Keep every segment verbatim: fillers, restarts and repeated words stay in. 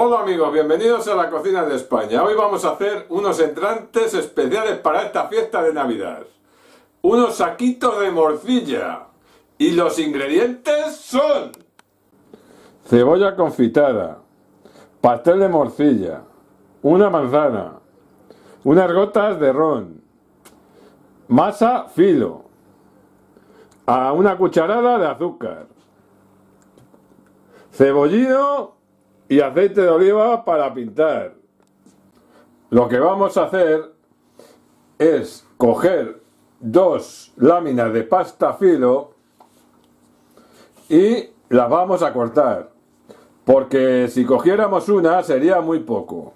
Hola amigos, bienvenidos a La Cocina de España. Hoy vamos a hacer unos entrantes especiales para esta fiesta de Navidad. Unos saquitos de morcilla. Y los ingredientes son... cebolla confitada, pastel de morcilla, una manzana, unas gotas de ron, masa filo, a una cucharada de azúcar, cebollino y aceite de oliva para pintar. Lo que vamos a hacer es coger dos láminas de pasta filo y las vamos a cortar, porque si cogiéramos una sería muy poco.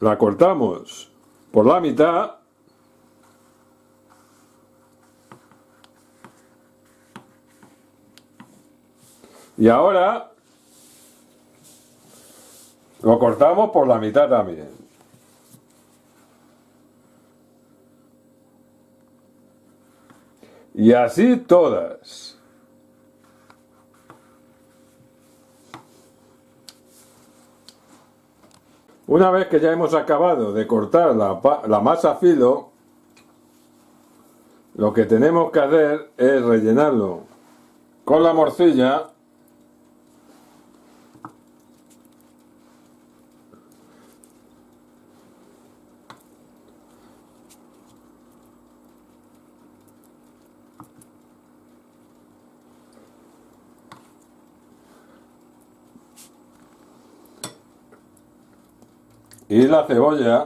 La cortamos por la mitad y ahora lo cortamos por la mitad también. Y así todas. Una vez que ya hemos acabado de cortar la, la masa filo, lo que tenemos que hacer es rellenarlo con la morcilla y la cebolla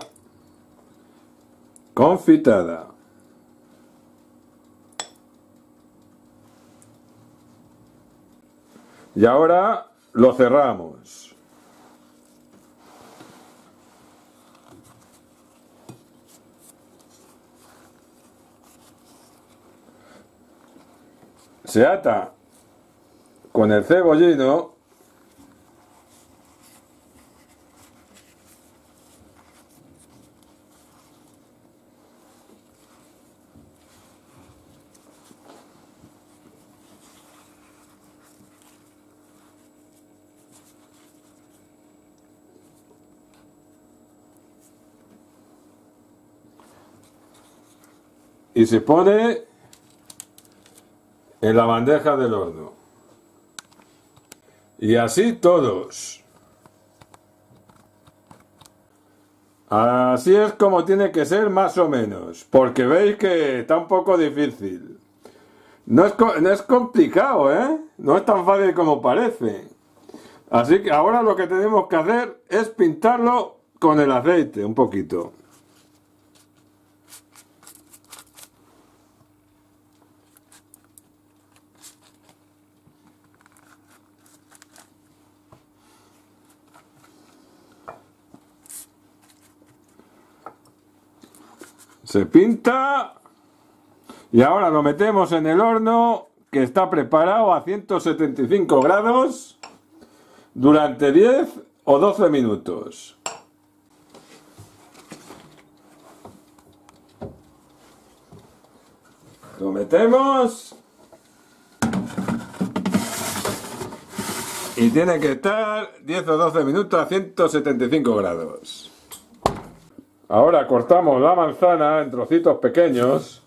confitada. Y ahora lo cerramos. Se ata con el cebollino y se pone en la bandeja del horno. Y así todos. Así es como tiene que ser más o menos, porque veis que está un poco difícil. No es, no es complicado, ¿eh? No es tan fácil como parece. Así que ahora lo que tenemos que hacer es pintarlo con el aceite un poquito. Se pinta y ahora lo metemos en el horno, que está preparado a ciento setenta y cinco grados durante diez o doce minutos. Lo metemos y tiene que estar diez o doce minutos a ciento setenta y cinco grados. Ahora cortamos la manzana en trocitos pequeños .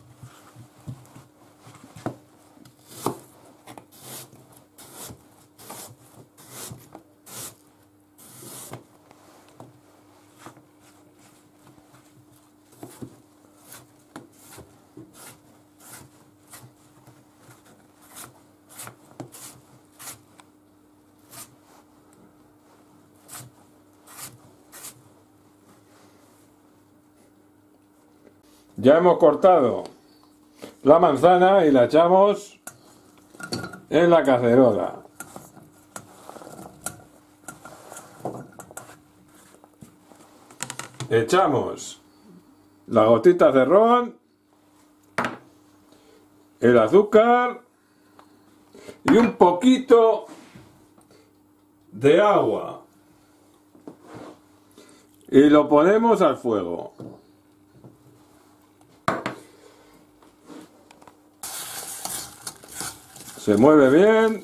Ya hemos cortado la manzana y la echamos en la cacerola. Echamos las gotitas de ron, el azúcar y un poquito de agua. Y lo ponemos al fuego. se mueve bien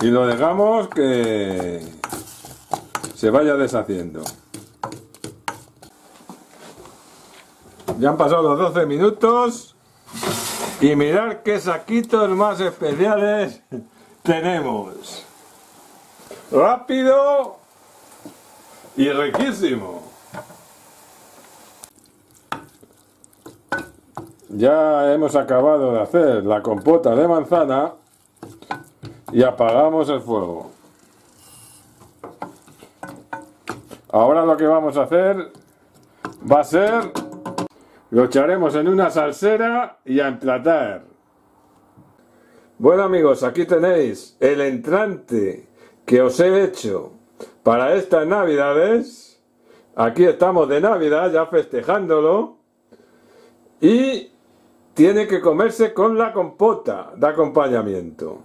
y lo dejamos que se vaya deshaciendo. Ya han pasado los doce minutos y mirad qué saquitos más especiales tenemos. Rápido y riquísimo. Ya hemos acabado de hacer la compota de manzana y apagamos el fuego. Ahora lo que vamos a hacer va a ser, lo echaremos en una salsera y a emplatar. Bueno amigos, aquí tenéis el entrante que os he hecho para estas navidades. Aquí estamos de Navidad ya festejándolo y tiene que comerse con la compota de acompañamiento.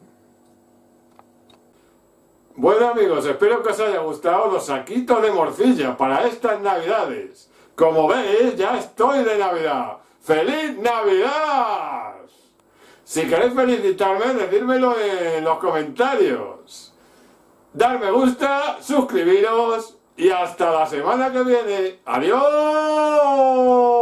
Bueno amigos, espero que os haya gustado los saquitos de morcilla para estas navidades. Como veis, ya estoy de Navidad. ¡Feliz Navidad! Si queréis felicitarme, decídmelo en los comentarios. Dar me gusta, suscribiros y hasta la semana que viene. ¡Adiós!